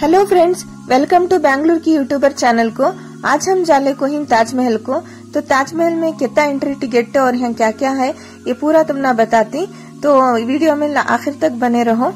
Hello friends, welcome to Bangalore की YouTuber channel को। आज हम जाले कोहिन ताजमहल को। तो ताजमहल में कितना एंट्री टिकट है और यहाँ क्या क्या है ये पूरा तुमने बताती, तो वीडियो में आखिर तक बने रहो।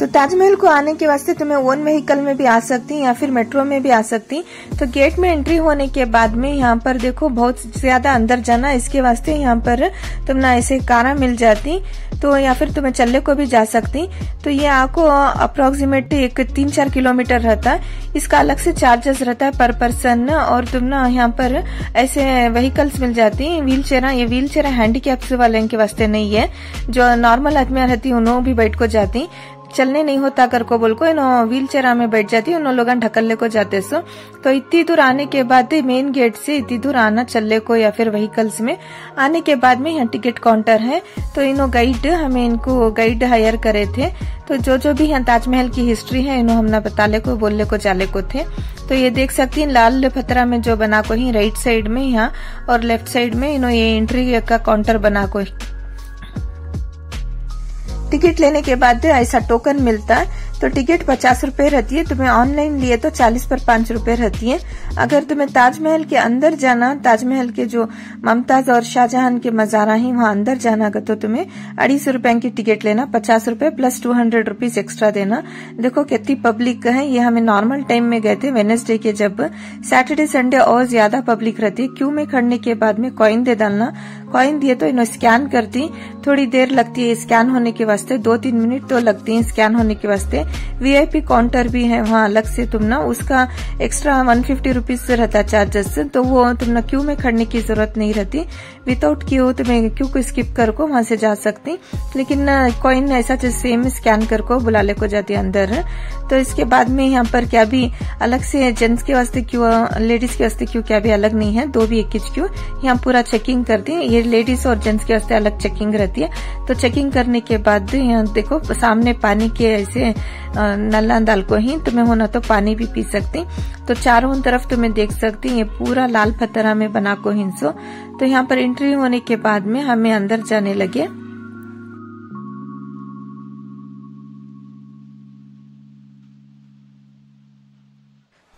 तो ताजमहल को आने के वास्ते तुम्हें ओन व्हीकल में भी आ सकती या फिर मेट्रो में भी आ सकती। तो गेट में एंट्री होने के बाद में यहाँ पर देखो बहुत ज्यादा अंदर जाना, इसके वास्ते यहाँ पर तुम ना ऐसे कारा मिल जाती, तो या फिर तुम्हें चलने को भी जा सकती। तो ये आपको अप्रोक्सीमेटली 3-4 किलोमीटर रहता है। इसका अलग से चार्जेस रहता है पर पर्सन। और तुम ना यहाँ पर ऐसे व्हीकल्स मिल जाती व्हील चेयर। ये व्हील चेयर हैंडीकैप्स वाले के वास्ते नहीं है, जो नॉर्मल आदमी रहती उन्होंने भी बैठ को जाती, चलने नहीं होता कर को बोल को इन व्हील चेयर में बैठ जाती, उन लोग ढकलने को जाते। सो तो इतनी दूर आने के बाद मेन गेट से इतनी दूर आना चलने को या फिर व्हीकल्स में आने के बाद में यहाँ टिकट काउंटर है। तो इनो गाइड हमें इनको गाइड हायर करे थे, तो जो भी यहाँ ताजमहल की हिस्ट्री है इन्हों हमने बताले को बोलने को जाले को थे। तो ये देख सकती है लाल पत्थरा में जो बना को ही राइट साइड में यहाँ और लेफ्ट साइड में इन्हों ये एंट्री का काउंटर बना को। टिकट लेने के बाद ऐसा टोकन मिलता है। तो टिकट 50 रूपये रहती है, तुम्हें ऑनलाइन लिए तो 40 पर 5 रूपये रहती है। अगर तुम्हें ताजमहल के अंदर जाना, ताजमहल के जो मुमताज और शाहजहां के मजारा ही वहाँ अंदर जाना का, तो तुम्हें 250 रूपये की टिकट लेना, 50 रूपये प्लस 200 रूपीज एक्स्ट्रा देना। देखो कितनी पब्लिक है। ये हमें नॉर्मल टाइम में गए थे वेडनेसडे के, जब सैटरडे संडे और ज्यादा पब्लिक रहती है। क्यू में खड़ने के बाद में कॉइन दे डालना, कॉइन दिए तो इन्हों स्कैन करती, थोड़ी देर लगती है स्कैन होने के वास्ते, 2-3 मिनट तो लगती है स्कैन होने के वास्ते। वीआईपी काउंटर भी है वहाँ अलग से, तुम ना उसका एक्स्ट्रा 150 रुपीज रहता चार्जेस, तो वो तुम ना क्यू में खड़ने की जरूरत नहीं रहती। विदाउट क्यू तुम्हें क्यू को स्किप कर को वहाँ से जा सकती, लेकिन कॉइन ऐसा सेम स्कैन कर को बुला ले को जाती अंदर। तो इसके बाद में यहाँ पर क्या भी अलग से जेंट्स के वास्ते क्यू, लेडीज के वास्ते क्यू क्या भी अलग नहीं है, 2 भी 21 क्यू यहाँ पूरा चेकिंग करती है। ये लेडीज और जेंट्स के वास्ते अलग चेकिंग रहती है। तो चेकिंग करने के बाद यहाँ देखो सामने पानी के ऐसे नल्ला दाल को ही तुम्हें होना तो पानी भी पी सकती। तो चारों तरफ तुम्हें देख सकती ये पूरा लाल पत्थरा में बना को हिंसो। तो यहाँ पर एंट्री होने के बाद में हमें अंदर जाने लगे।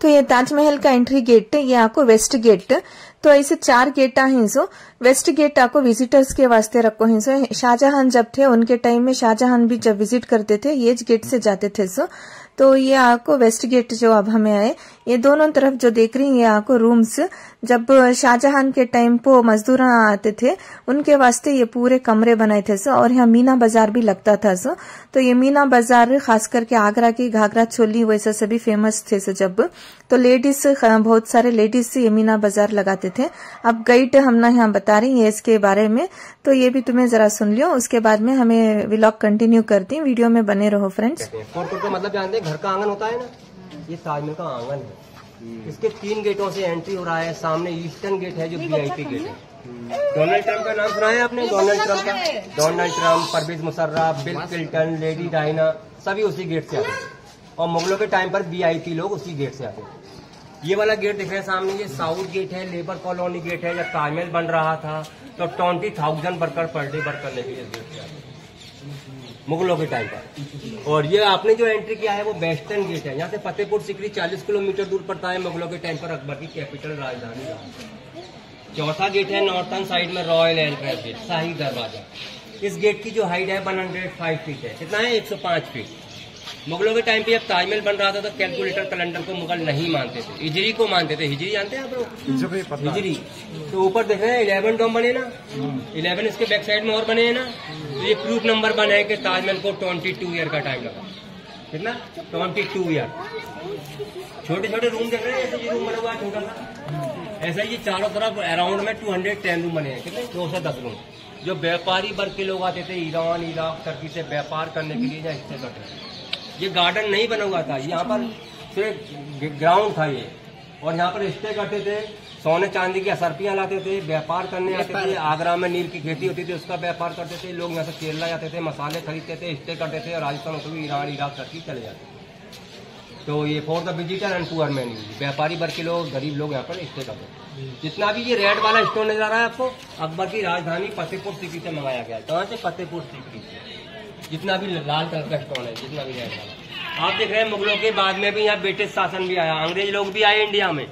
तो ये ताजमहल का एंट्री गेट है, ये आपको वेस्ट गेट। तो ऐसे 4 गेट हिंसो। वेस्ट गेट आपको विजिटर्स के वास्ते रखो हिंसो। शाहजहां जब थे उनके टाइम में शाहजहां भी जब विजिट करते थे ये गेट से जाते थे। सो तो ये आपको वेस्ट गेट जो अब हमें आए, ये दोनों तरफ जो देख रही है ये आपको रूम्स। जब शाहजहां के टाइम पर मजदूर आते थे उनके वास्ते ये पूरे कमरे बनाए थे। सो और यहाँ मीना बाजार भी लगता था। सो तो ये मीना बाजार खास करके आगरा की घाघरा चोली वैसा सभी फेमस थे। सो जब तो लेडीज बहुत सारे लेडीज से ये मीना बाजार लगाते थे। अब गाइड हमने यहाँ बता रही है इसके बारे में, तो ये भी तुम्हें जरा सुन लियो, उसके बाद में हमें व्लॉग कंटिन्यू करती। वीडियो में बने रहो फ्रेंड्स। मतलब घर का आंगन होता है ना, ये ताजमहल का आंगन है। इसके 3 गेटों से एंट्री हो रहा है। सामने ईस्टर्न गेट है जो वीआईपी गेट है। डोनाल्ड ट्रंप का नाम सुना है आपने? Donald Trump, Pervez Musharraf, Bill Clinton, Lady Diana, सभी उसी गेट से आते हैं। और मुगलों के टाइम पर वीआईपी लोग उसी गेट से आते हैं। ये वाला गेट दिख रहा है सामने, ये साउथ गेट है, लेबर कॉलोनी गेट है। जब ताजमहल बन रहा था तो 20,000 वर्कर पर डे वर्क करने के लिए इस गेट से आते हैं मुगलों के टाइम पर। और ये आपने जो एंट्री किया है वो वेस्टर्न गेट है। यहाँ से फतेहपुर सिकरी 40 किलोमीटर दूर पड़ता है। मुगलों के टाइम पर अकबर की कैपिटल राजधानी रहा। 4था गेट है नॉर्थन साइड में, रॉयल एनक्रेज गेट, शाही दरवाजा। इस गेट की जो हाइट है 105 फीट है। कितना है? 105 फीट। मुगलों के टाइम पे जब ताजमहल बन रहा था तो कैलकुलेटर कैलेंडर को मुगल नहीं मानते थे, हिजरी को मानते थे। हिजरी जानते हैं आप लोग? हिजरी। तो ऊपर देख रहे हैं 11 डोम बने ना, 11 इसके बैक साइड में और बने हैं ना। तो ये प्रूफ नंबर 1 है कि ताजमहल को 22 ईयर का टाइम लगा। कितना? 22 ईयर। छोटे छोटे रूम देख रहे हैं, ऐसे रूम बना हुआ है छोटा सा। ऐसा ये चारों तरफ अराउंड में 210 रूम बने हैं। कितने? 210 रूम। जो व्यापारी वर्ग के लोग आते थे ईरान, इराक, तुर्की से व्यापार करने के लिए यहाँ हिस्से बैठे। ये गार्डन नहीं बना हुआ था, यहाँ पर सिर्फ ग्राउंड था ये। और यहाँ पर स्टे करते थे, सोने चांदी की असरपियाँ लाते थे, व्यापार करने आते थे। आगरा में नील की खेती होती थी, उसका व्यापार करते थे लोग। यहाँ से केरला जाते थे, मसाले खरीदते थे, स्टे करते थे। और राजस्थान होते हुए ईरान, इराक, तुर्की चले जाते थे। तो ये for the visitor and poor man, व्यापारी वर्ग के लोग, गरीब लोग यहाँ पर स्टे करते हैं। जितना भी ये रेड वाला स्टोन नजर आ रहा है आपको, अकबर की राजधानी फतेहपुर सीकरी से मंगाया गया है। कहाँ से? फतेहपुर सीकरी से। जितना भी लाल कलर का स्टोन है, जितना भी रेड वाला आप देख रहे हैं। मुगलों के बाद में भी यहाँ ब्रिटिश शासन भी आया, अंग्रेज लोग भी आए इंडिया में।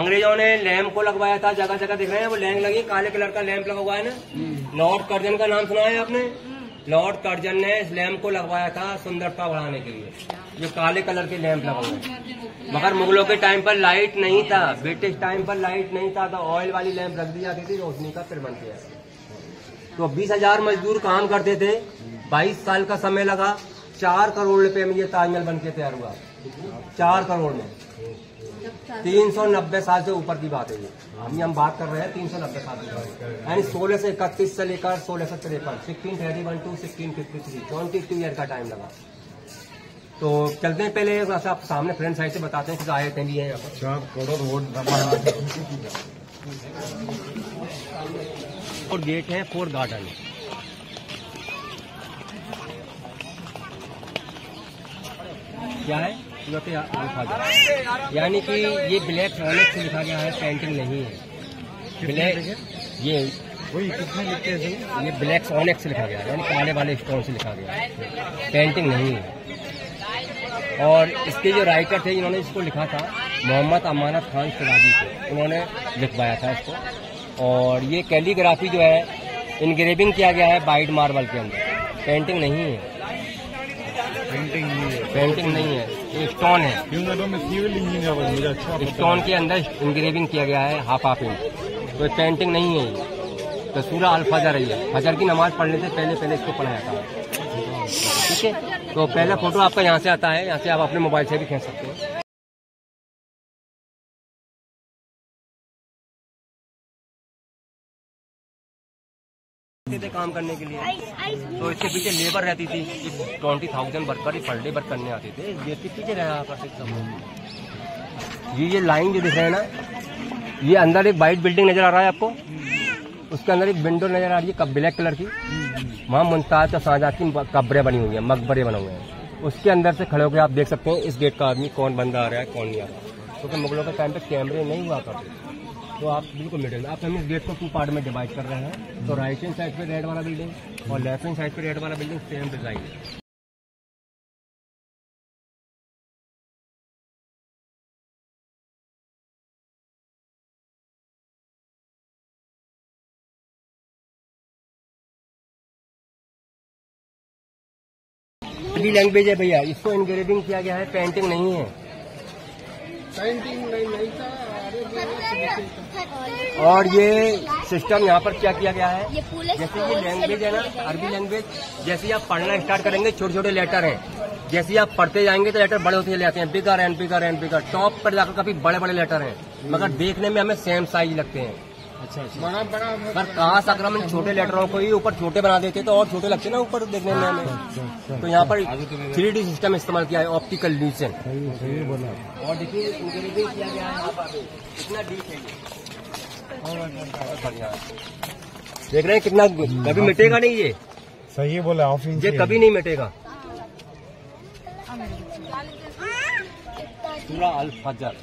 अंग्रेजों ने लैंप को लगवाया था जगह जगह, देख रहे हैं वो लैंप लगी, काले कलर का लैंप लगा हुआ है ना। लॉर्ड कर्जन का नाम सुना है आपने? लॉर्ड कर्जन ने इस लैंप को लगवाया था सुंदरता बढ़ाने के लिए, जो काले कलर के लैंप लगा हुआ है। मगर मुगलों के टाइम पर लाइट नहीं था, ब्रिटिश टाइम पर लाइट नहीं था, तो ऑयल वाली लैंप रख दी जाती थी, रोशनी का प्रबंध किया। तो 20,000 मजदूर काम करते थे, 22 साल का समय लगा, 4 करोड़ रुपए में ये ताजमहल बन के तैयार हुआ। 4 करोड़ में 390 साल से ऊपर की बात है ये, अभी हम बात कर रहे हैं 390 साल की, यानी 1631 से लेकर 1653, 1631 टू 1653, 22 ईयर का टाइम लगा। तो चलते हैं, पहले आप सामने फ्रंट साइड से बताते हैं कुछ आए थे भी है। 4 करोड़ वोट और गेट है, फोर गार्डन है। क्या है? यानी कि ये ब्लैक रॉलेट से लिखा गया है, पेंटिंग नहीं है। ब्लैक ये ब्लैक रॉलेट से लिखा गया है, यानी काले वाले स्टोन से लिखा गया है, पेंटिंग नहीं है। और इसके जो राइटर थे, इन्होंने इसको लिखा था मोहम्मद अमानत खान शिराजी से, उन्होंने लिखवाया था इसको। और ये कैलीग्राफी जो है, इनग्रेविंग किया गया है वाइट मार्बल के अंदर, पेंटिंग नहीं है। पेंटिंग नहीं है, स्टोन है, स्टोन के अंदर इंग्रेविंग किया गया है हाफ इंच, तो पेंटिंग नहीं है। तो सूरह अल-फजर है, फजर की नमाज पढ़ने से पहले इसको पढ़ाया था, ठीक है। तो पहला फोटो आपका यहाँ से आता है, यहाँ से आप अपने मोबाइल से भी खींच सकते हैं। काम करने के लिए तो इसके पीछे लेबर रहती थी, 20,000 वर्कर पर डे वर्क करने आते थे, देश के पीछे रहा करते सब। ये लाइन जो दिख रहा है ना, ये अंदर एक वाइट बिल्डिंग नजर आ रहा है आपको, उसके अंदर एक विंडो नजर आ रही है ब्लैक कलर की, वहाँ मुमताज और शाहजहां की कब्रें बनी हुई है, मकबरे बने हुए हैं। उसके अंदर से खड़े होकर आप देख सकते हैं इस गेट का आदमी कौन बंदा आ रहा है, कौन नहीं आ रहा, क्योंकि मुगलों के टाइम पर कैमरे नहीं हुआ करते। तो आप बिल्कुल मिडिल, आप हम इस गेट को 2 पार्ट में डिवाइड कर रहे हैं। तो राइट हैंड साइड पे रेड वाला बिल्डिंग और लेफ्ट हैंड साइड पे रेड वाला बिल्डिंग सेम डिजाइन है। लैंग्वेज है भैया, इसको इंग्रेविंग किया गया है, पेंटिंग नहीं है। पेंटिंग नहीं था। और ये सिस्टम यहाँ पर क्या किया गया है, जैसे ये लैंग्वेज है ना, अरबी लैंग्वेज, जैसे आप पढ़ना स्टार्ट करेंगे छोटे छोटे लेटर हैं, जैसे आप पढ़ते जाएंगे तो लेटर बड़े होते जाते हैं, bigger and bigger and bigger, top पर जाकर काफी बड़े बड़े लेटर हैं, मगर देखने में हमें सेम साइज लगते हैं। अच्छा बड़ा बड़ा, काश अगर हम छोटे लेटरों को ही ऊपर छोटे बना देते तो और छोटे लगते ना ऊपर देखने में हमें। तो यहाँ पर 3D सिस्टम इस्तेमाल किया है, ऑप्टिकल ल्यूसेंट। और देखिए किया गया है यहाँ पर, कितना डीप है, देख रहे हैं कितना, कभी मिटेगा नहीं ये, सही बोला, ये कभी नहीं मिटेगा। सूरह अल-फजर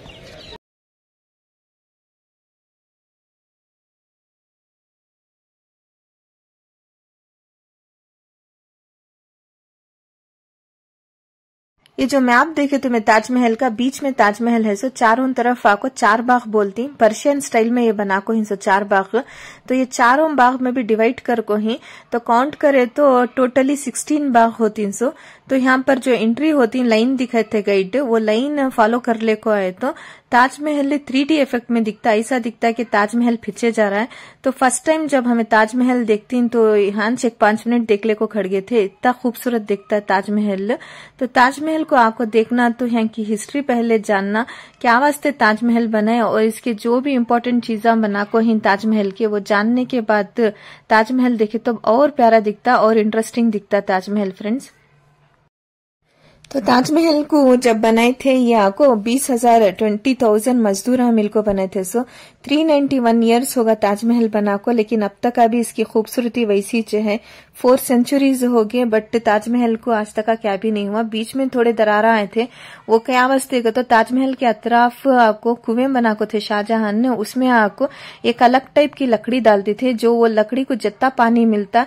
ये जो मैप देखे तुम्हें ताजमहल का, बीच में ताजमहल है, सो चारों तरफ आपको 4 बाग बोलती, पर्शियन स्टाइल में ये बना को ही, सो 4 बाग। तो ये चारों बाग में भी डिवाइड कर को ही, तो काउंट करे तो टोटली 16 बाग होती। सो तो यहाँ पर जो एंट्री होती लाइन दिखे थे गाइड, वो लाइन फॉलो कर ले को आए तो ताजमहल 3D इफेक्ट में दिखता, ऐसा दिखता है कि ताजमहल पीछे जा रहा है। तो फर्स्ट टाइम जब हमें ताजमहल देखती तो यहाँ से 5 मिनट देखने को खड़ गए थे, इतना खूबसूरत दिखता है ताजमहल। तो ताजमहल को आपको देखना तो यहाँ की हिस्ट्री पहले जानना, क्या वास्ते ताजमहल बनाए और इसके जो भी इम्पोर्टेंट चीजें बना को ही ताजमहल के, वो जानने के बाद ताजमहल देखे तो और प्यारा दिखता और इंटरेस्टिंग दिखता ताजमहल फ्रेंड्स। तो ताजमहल को जब बनाए थे ये आपको 20,000 मजदूर मिलकर बनाए थे। सो 391 ईयर्स होगा ताजमहल बना को, लेकिन अब तक अभी इसकी खूबसूरती वैसी जो है 4 सेंचुरीज हो गए, बट ताजमहल को आज तक क्या भी नहीं हुआ। बीच में थोड़े दरारा आए थे, वो क्या वास्ते का तो ताजमहल के अतराफ आपको कुएं बना को थे शाहजहां ने, उसमें आपको एक अलग टाइप की लकड़ी डालते थे, जो वो लकड़ी को जितना पानी मिलता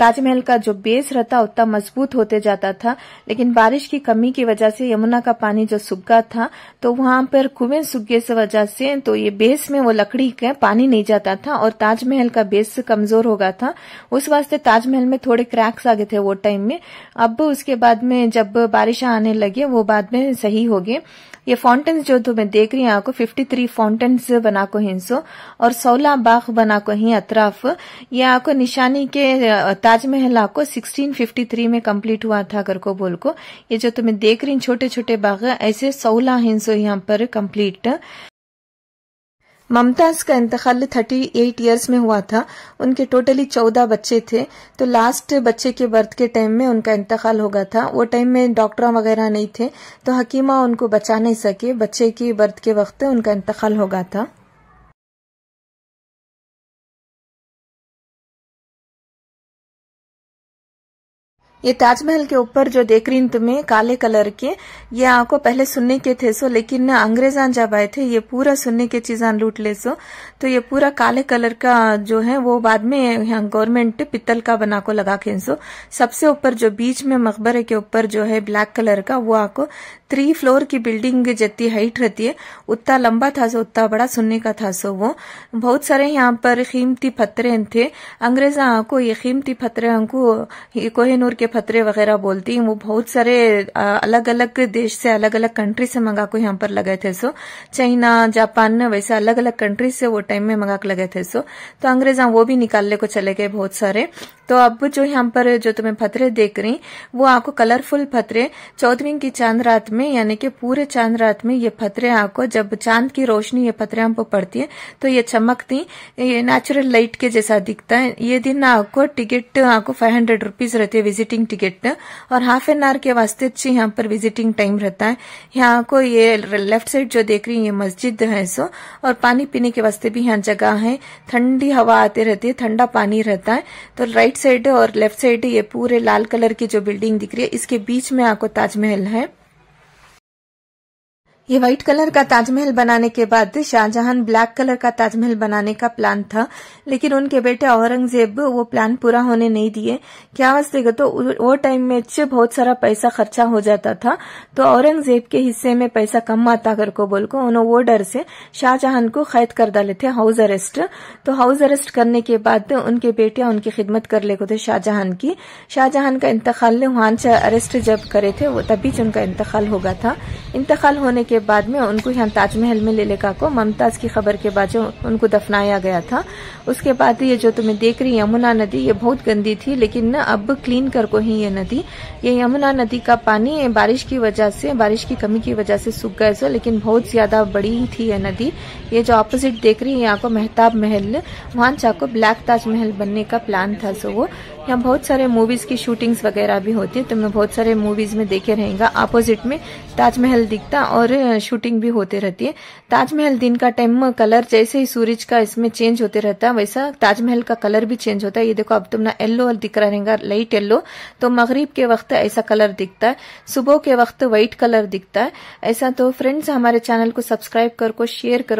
ताजमहल का जो बेस रहता उतना मजबूत होते जाता था। लेकिन बारिश की कमी की वजह से यमुना का पानी जो सूखा था तो वहां पर कुएं सूखे से वजह से तो ये बेस में वो लकड़ी का पानी नहीं जाता था और ताजमहल का बेस कमजोर हो गया था, उस वास्ते ताजमहल में थोड़े क्रैक्स आ गए थे वो टाइम में। अब उसके बाद में जब बारिश आने लगे वो बाद में सही हो गए। ये फाउंटेन्स जो तो मैं देख रही हूँ आपको 53 फाउंटेन्स बना को हिंसो और 16 बाग बना को ही अतराफ। ये आपको निशानी के ताजमहल आपको 1653 में कंप्लीट हुआ था अगर को बोल को। ये जो तो मैं देख रही हूँ छोटे छोटे बाग ऐसे 16 हिंसो यहाँ पर कंप्लीट। मुमताज का इंतकाल 38 ईयर्स में हुआ था, उनके टोटली 14 बच्चे थे, तो लास्ट बच्चे के बर्थ के टाइम में उनका इंतकाल हो गया था। वो टाइम में डॉक्टर वगैरह नहीं थे तो हकीमा उनको बचा नहीं सके, बच्चे की बर्थ के वक्त उनका इंतकाल हो गया था। ये ताजमहल के ऊपर जो देख रही तुम्हें काले कलर के, ये आपको पहले सुनने के थे सो, लेकिन अंग्रेजान जब आए थे ये पूरा सुनने के चीजान लूट ले सो, तो ये पूरा काले कलर का जो है वो बाद में यहाँ गवर्नमेंट पित्तल का बना को लगा के सो। सबसे ऊपर जो बीच में मकबरे के ऊपर जो है ब्लैक कलर का, वो आपको 3 फ्लोर की बिल्डिंग जितनी हाइट रहती है उतना लंबा था सो, उतना बड़ा सुनने का था सो। वो बहुत सारे यहाँ पर कीमती पत्थरे थे, अंग्रेजा को ये कीमती पत्थरे को कोहिनूर के पत्थरे वगैरह बोलती हैं, वो बहुत सारे अलग अलग देश से अलग अलग कंट्री से मंगा को यहाँ पर लगे थे सो। चाइना जापान ने वैसे अलग अलग कंट्री से वो टाइम में मंगा के लगे थे सो, तो अंग्रेज वो भी निकालने को चले गए बहुत सारे। तो अब जो यहाँ पर जो तुम्हें पत्थरे देख रही वो आपको कलरफुल पत्थरे 14वीं की चांद रात में, यानी कि पूरे चांद रात में ये पत्थरे आपको जब चांद की रोशनी ये पत्थरे हमको पड़ती है तो ये चमकती, ये नेचुरल लाइट के जैसा दिखता है। ये दिन आपको टिकट आपको 500 रुपीज रहती है विजिटिंग टिकट, और हाफ एन आवर के वास्ते अच्छी यहाँ पर विजिटिंग टाइम रहता है। यहाँ को ये लेफ्ट साइड जो देख रही है ये मस्जिद है सो, और पानी पीने के वास्ते भी यहाँ जगह है, ठंडी हवा आती रहती है, ठंडा पानी रहता है। तो राइट साइड और लेफ्ट साइड ये पूरे लाल कलर की जो बिल्डिंग दिख रही है इसके बीच में आपको ताजमहल है। ये व्हाइट कलर का ताजमहल बनाने के बाद शाहजहां ब्लैक कलर का ताजमहल बनाने का प्लान था, लेकिन उनके बेटे औरंगजेब वो प्लान पूरा होने नहीं दिए। क्या वास्ते का तो वो टाइम में बहुत सारा पैसा खर्चा हो जाता था, तो औरंगजेब के हिस्से में पैसा कम आता कर को बोल को, उन्होंने वो डर से शाहजहां को कैद कर डाले थे, हाउस अरेस्ट। तो हाउस अरेस्ट करने के बाद उनके बेटे उनकी खिदमत कर ले को थे शाहजहां की। शाहजहां का इंतकाल वहां से अरेस्ट जब करे थे वो तभी उनका इंतकाल हो गया था। इंतकाल होने के बाद में उनको यहाँ ताजमहल में ले लेका को मुमताज की खबर के बाद उनको दफनाया गया था। उसके बाद ये जो तुम्हें देख रही यमुना नदी, ये बहुत गंदी थी लेकिन अब क्लीन कर को ही ये नदी, ये यमुना नदी का पानी बारिश की वजह से, बारिश की कमी की वजह से सूख गए सो, लेकिन बहुत ज्यादा बड़ी थी ये नदी। ये जो ऑपोजिट देख रही है यहाँ को मेहताब महल, वहां चाको ब्लैक ताजमहल बनने का प्लान था सो। वो यहाँ बहुत सारे मूवीज की शूटिंग्स वगैरह भी होती है, तुमने बहुत सारे मूवीज में देखे रहेगा अपोजिट में ताजमहल दिखता और शूटिंग भी होते रहती है। ताजमहल दिन का टाइम कलर जैसे ही सूरज का इसमें चेंज होते रहता है वैसा ताजमहल का कलर भी चेंज होता है। ये देखो अब तुमने येलो दिख रहा रहेगा, लाइट येलो, तो मगरिब के वक्त ऐसा कलर दिखता है, सुबह के वक्त व्हाइट कलर दिखता है ऐसा। तो फ्रेंड्स हमारे चैनल को सब्सक्राइब करो, शेयर करो।